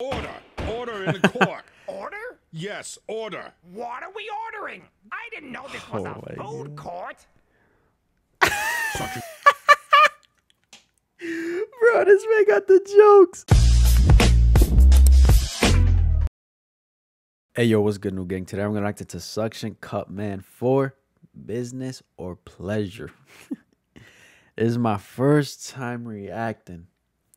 Order! Order in the court! Order? Yes, order. What are we ordering? I didn't know this was a food court. Bro, this man got the jokes. Hey, yo, what's good, new gang? Today, I'm going to react to Suction Cup Man for business or pleasure. This is my first time reacting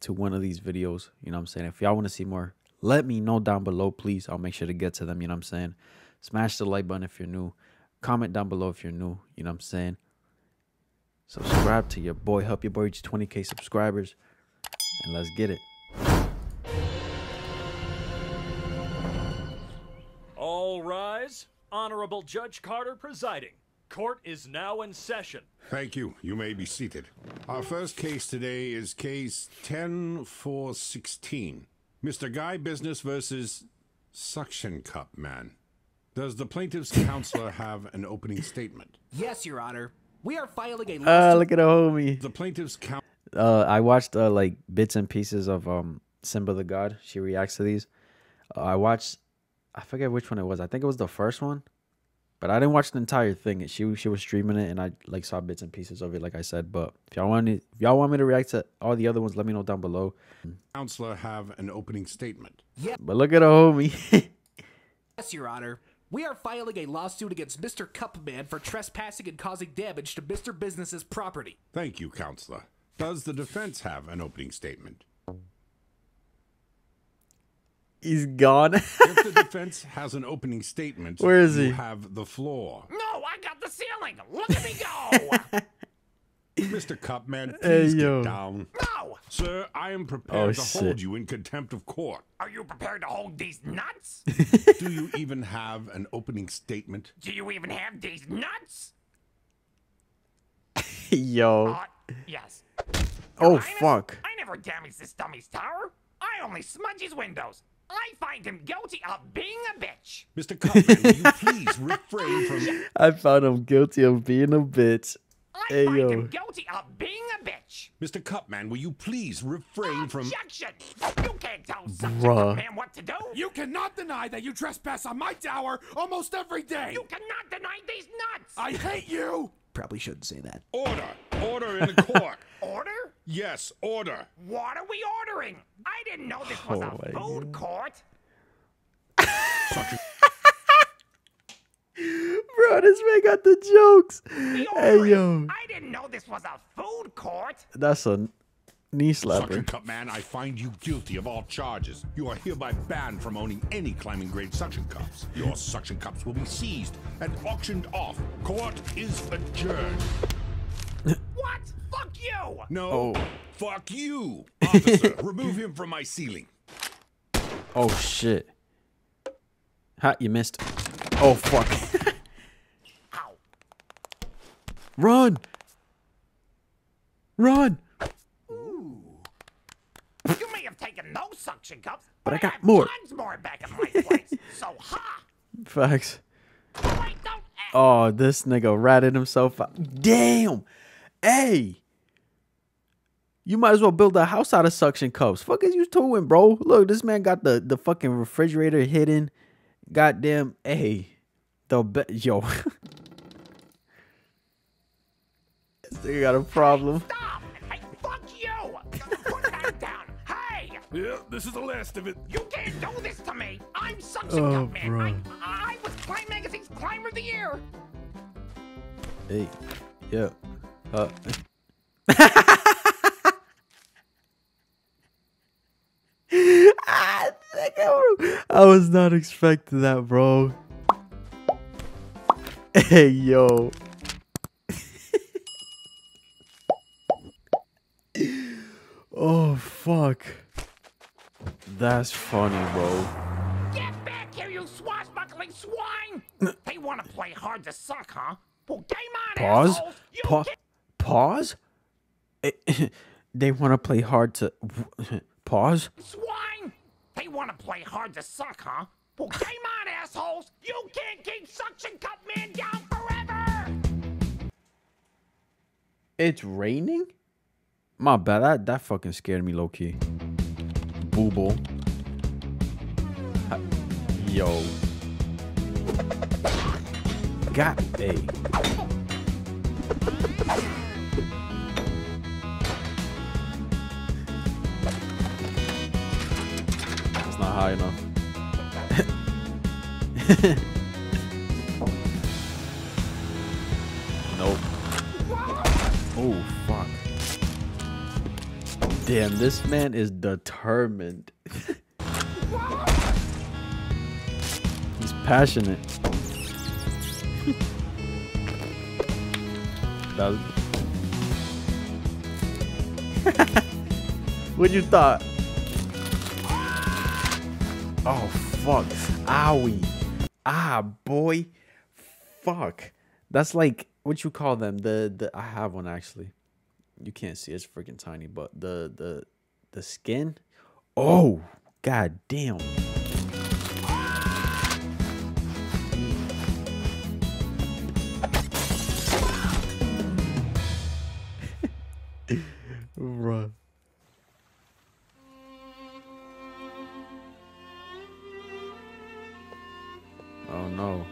to one of these videos. You know what I'm saying? If y'all want to see more, let me know down below, please. I'll make sure to get to them. You know what I'm saying? Smash the like button if you're new. Comment down below if you're new. You know what I'm saying? Subscribe to your boy. Help your boy reach 20K subscribers. And let's get it. All rise. Honorable Judge Carter presiding. Court is now in session. Thank you. You may be seated. Our first case today is case 10-416. Mr. Guy Business versus Suction Cup Man. Does the plaintiff's counselor have an opening statement? Yes, Your Honor. We are filing a look at the homie. The plaintiff's counsel. I watched like bits and pieces of Simba the God. She reacts to these. I watched. I forget which one it was. I think it was the first one. But I didn't watch the entire thing. She was streaming it, and I like saw bits and pieces of it, like I said. But if y'all want me to react to all the other ones, let me know down below. Counselor have an opening statement. Yeah. But look at the homie. Yes, Your Honor. We are filing a lawsuit against Mr. Cupman for trespassing and causing damage to Mr. Business's property. Thank you, Counselor. Does the defense have an opening statement? He's gone. If the defense has an opening statement, where is he? You have the floor. No, I got the ceiling. Look at me go. Mr. Cupman, please get down. No. Sir, I am prepared to hold you in contempt of court. Are you prepared to hold these nuts? Do you even have an opening statement? Do you even have these nuts? Yes. Your Highness, fuck. I never damaged this dummy's tower. I only smudge his windows. I find him guilty of being a bitch. Mr. Cupman, will you please refrain from... I found him guilty of being a bitch. I find him guilty of being a bitch. Mr. Cupman, will you please refrain from... Objection! You can't tell Suction Cup Man what to do. You cannot deny that you trespass on my tower almost every day. You cannot deny these nuts. I hate you. Probably shouldn't say that. Order. Order in the court. Order? Yes, order. What are we ordering? I didn't know this was a food court. Bro, this man got the jokes. Hey, yo. I didn't know this was a food court. That's a knee slapper. Suction Cup Man, I find you guilty of all charges. You are hereby banned from owning any climbing grade suction cups. Your suction cups will be seized and auctioned off. Court is adjourned. What? Fuck you! No. Oh. Fuck you, officer. Remove him from my ceiling. Oh shit! Ha! You missed. Oh fuck! Ow! Run! Run! Ooh. You may have taken those suction cups, but I got more. Tons more back in my place. So ha! Facts. Wait, don't act. Oh, this nigga ratted himself out. Damn. Hey, you might as well build a house out of suction cups. Fuck is you doing, bro? Look, this man got the fucking refrigerator hidden. Goddamn, hey, yo. This nigga got a problem. Hey, stop! Hey, fuck you! Put that down. Hey! Yeah, this is the last of it. You can't do this to me. I'm Suction Cup Man. Bro. I was Climb Magazine's Climber of the Year. Hey, yeah. I was not expecting that, bro. Hey, yo. Oh, fuck. That's funny, bro. Get back here, you swashbuckling swine! They want to play hard to suck, huh? Well, game on, assholes. Pause? They want to play hard to... Pause? Swine! They want to play hard to suck, huh? Well, game on, assholes! You can't keep Suction Cup Man down forever! It's raining? My bad. That fucking scared me low-key. Booble. Yo. Got me. It's not high enough. Nope. Oh, fuck. Damn, this man is determined. He's passionate. That was... What you thought? Oh, fuck. Owie. Ah, boy. Fuck. That's like, what you call them? I have one, actually. You can't see. It's freaking tiny, but the skin. Oh, god damn. Bruh. Oh no.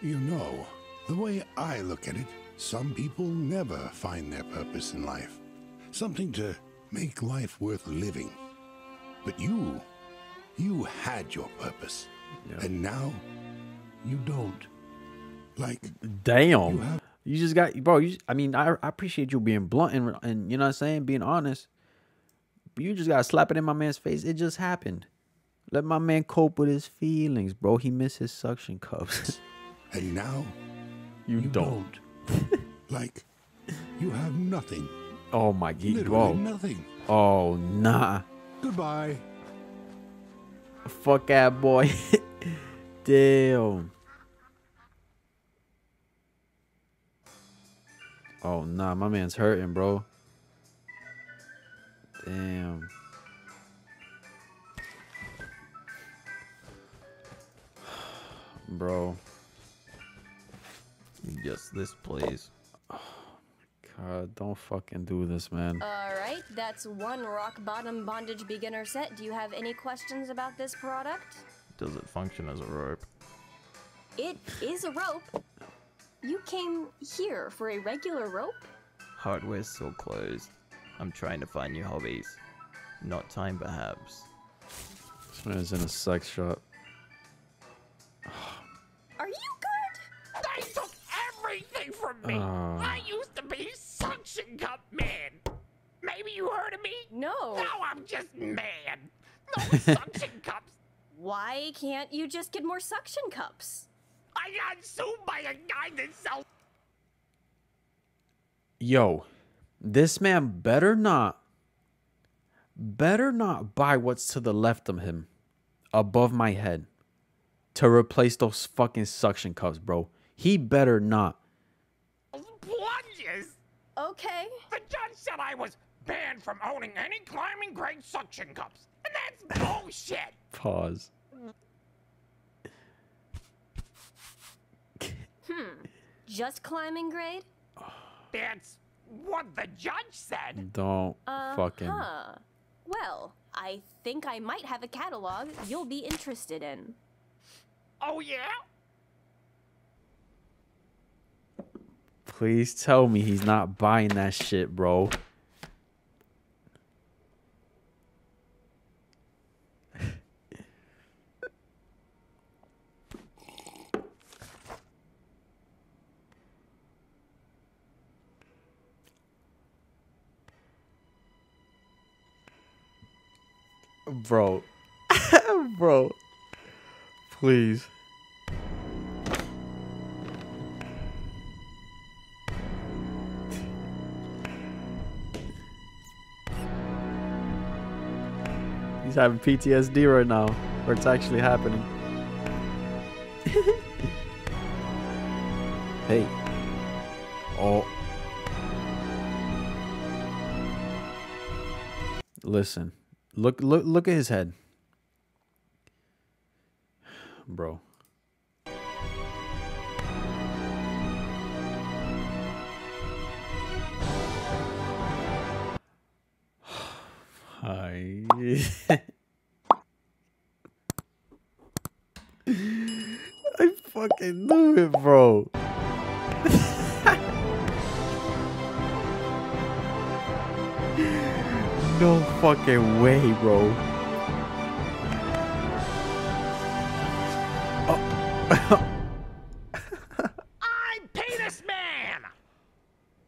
You know, the way I look at it, some people never find their purpose in life. Something to make life worth living. But you had your purpose. Yep. And now, you don't. Like, damn. You just got, bro, I mean, I appreciate you being blunt and you know what I'm saying, being honest. But you just got to slap it in my man's face. It just happened. Let my man cope with his feelings, bro. He missed his suction cups. And now, you don't. Like, you have nothing. Oh, my God. Literally nothing. Oh, nah. Goodbye. Fuck that, boy. Damn. Oh, nah, my man's hurting, bro. Damn. Bro. Just this, please. Oh, my God. Don't fucking do this, man. All right. That's one rock bottom bondage beginner set. Do you have any questions about this product? Does it function as a rope? It is a rope. You came here for a regular rope? Hardware's still closed. I'm trying to find new hobbies. Not time, perhaps. This one is in a sex shop. Are you good? They took everything from me. I used to be Suction Cup Man. Maybe you heard of me? No. Now I'm just mad. No suction cups. Why can't you just get more suction cups? I got sued by a guy that sells. Yo, this man better not buy what's to the left of him, above my head, to replace those fucking suction cups, bro. He better not. Plunges. Okay. The judge said I was banned from owning any climbing grade suction cups, and that's bullshit. Pause. Just climbing grade? That's what the judge said. Don't fucking. Well, I think I might have a catalog you'll be interested in. Oh, yeah? Please tell me he's not buying that shit, bro. Bro. Bro. Please. He's having PTSD right now, or it's actually happening. Hey. Oh. Listen. Look at his head. Bro. Hi. I fucking knew it, bro. No fucking way, bro. Oh. I'm Penis Man.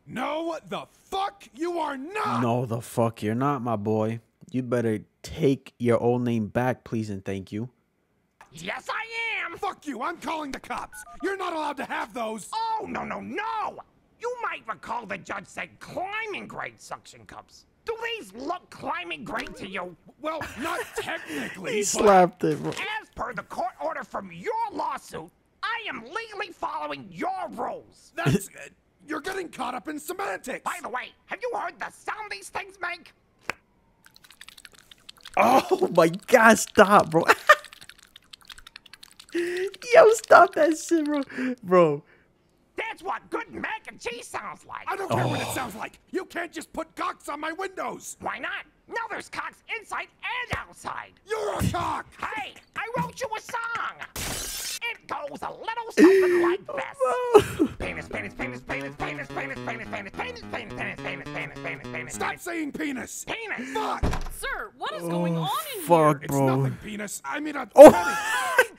No, the fuck you are not. No, the fuck you're not, my boy. You better take your old name back, please and thank you. Yes, I am. Fuck you. I'm calling the cops. You're not allowed to have those. Oh, no, no, no. You might recall the judge said climbing grade suction cups. Do these look climbing grade to you? Well, not technically. He slapped it. As per the court order from your lawsuit, I am legally following your rules. That's it. You're getting caught up in semantics. By the way, have you heard the sound these things make? Oh my God, stop, bro. Yo, stop that shit, bro. Bro. That's what good mac and cheese sounds like. I don't care what it sounds like. You can't just put cocks on my windows. Why not? Now there's cocks inside and outside. You're a cock. Hey, I wrote you a song. It goes a little something like this. Penis, penis, penis, penis, penis, penis, penis, penis, penis, penis, penis, penis, penis, penis, penis. Stop saying penis. Penis. Fuck. Sir, what is going on in here? Fuck, bro. It's nothing, penis. I mean, I'm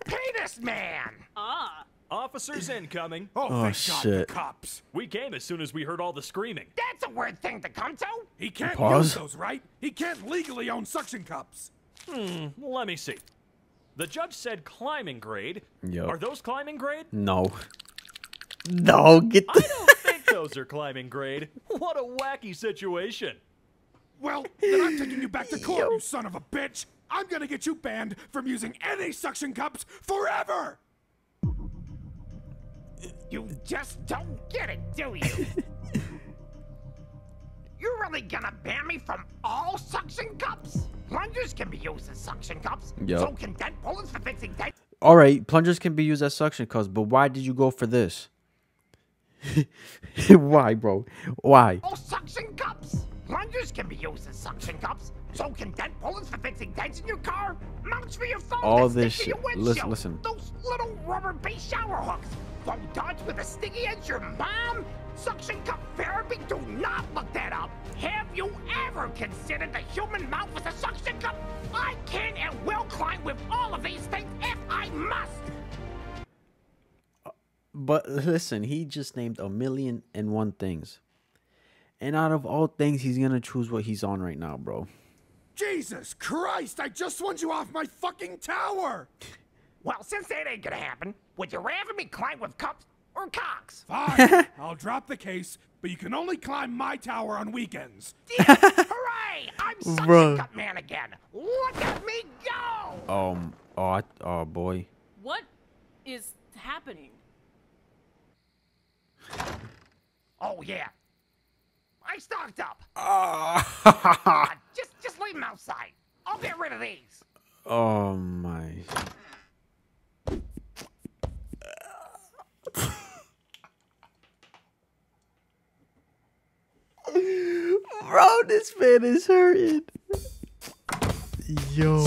Penis Man. Ah. Officers incoming. Oh, thank God, the cops. We came as soon as we heard all the screaming. That's a weird thing to come to. He can't use those, right? He can't legally own suction cups. Hmm, let me see. The judge said climbing grade. Yep. Are those climbing grade? No. No, get the... I don't think those are climbing grade. What a wacky situation. Well, then I'm taking you back to court, you son of a bitch. I'm gonna get you banned from using any suction cups forever. You just don't get it, do you? You're really gonna ban me from all suction cups? Plungers can be used as suction cups. Yep. So can dent bullets for fixing dent. All right, plungers can be used as suction cups, but why did you go for this? Why, bro? Why? All suction cups. Plungers can be used as suction cups. So can dent bullets for fixing dents in your car. Mounts for your phone. All this shit. Listen. Those little rubber base shower hooks. Phone dodge with a sticky edge, your mom? Suction cup therapy? Do not look that up. Have you ever considered the human mouth with a suction cup? I can and will climb with all of these things if I must. But listen, he just named 1,000,001 things. And out of all things, he's going to choose what he's on right now, bro. Jesus Christ, I just won you off my fucking tower. Well, since that ain't gonna happen, would you rather me climb with cups or cocks? Fine, I'll drop the case, but you can only climb my tower on weekends. Yeah, hooray! I'm Suction Cup Man again. Look at me go! Oh boy. What is happening? Oh yeah, I stocked up. Just leave them outside. I'll get rid of these. Oh my. Bro, this man is hurting. Yo.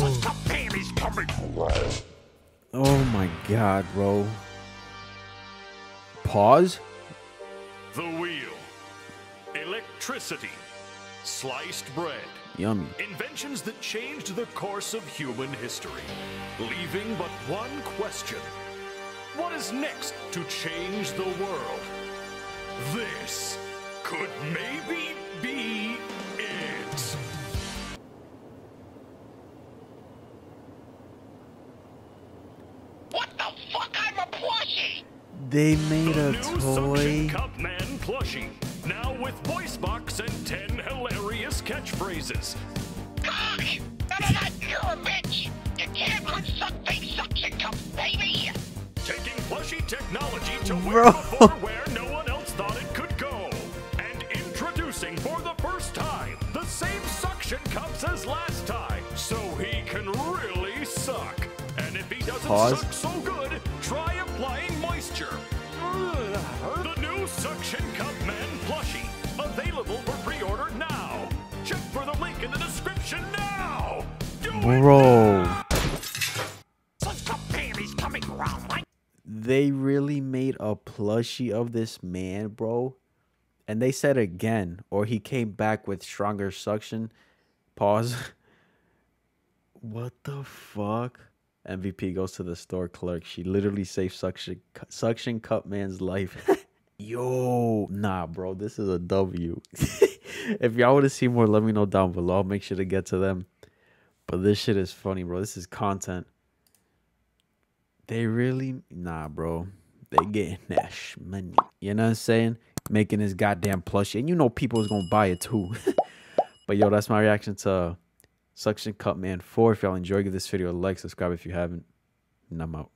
Oh my God, bro. Pause. The wheel. Electricity. Sliced bread. Yummy. Inventions that changed the course of human history. Leaving but one question. What is next to change the world? This could maybe be it. What the fuck? I'm a plushie! They made a new Suction Cup Man plushie. Now with voice box and 10 hilarious catchphrases. Cock! No, no, you're a bitch! You can't unsuck these suction cups, baby! Taking plushie technology to where before where no one else thought it could go. And introducing for the first time the same suction cups as last time. So he can really suck. And if he doesn't suck so good, try applying moisture. The new Suction Cup Man plushie. Available for pre-order now. Check for the link in the description now. Bro. They really made a plushie of this man, bro. And they said again, or he came back with stronger suction. Pause. What the fuck? MVP goes to the store clerk. She literally saved Suction Cup Man's life. Yo, nah, bro. This is a W. If y'all want to see more, let me know down below. I'll make sure to get to them. But this shit is funny, bro. This is content. They really... Nah, bro. They getting that money. You know what I'm saying? Making this goddamn plushie. And you know people is going to buy it too. But yo, that's my reaction to Suction Cup Man 4. If y'all enjoyed, give this video a like. Subscribe if you haven't. And I'm out.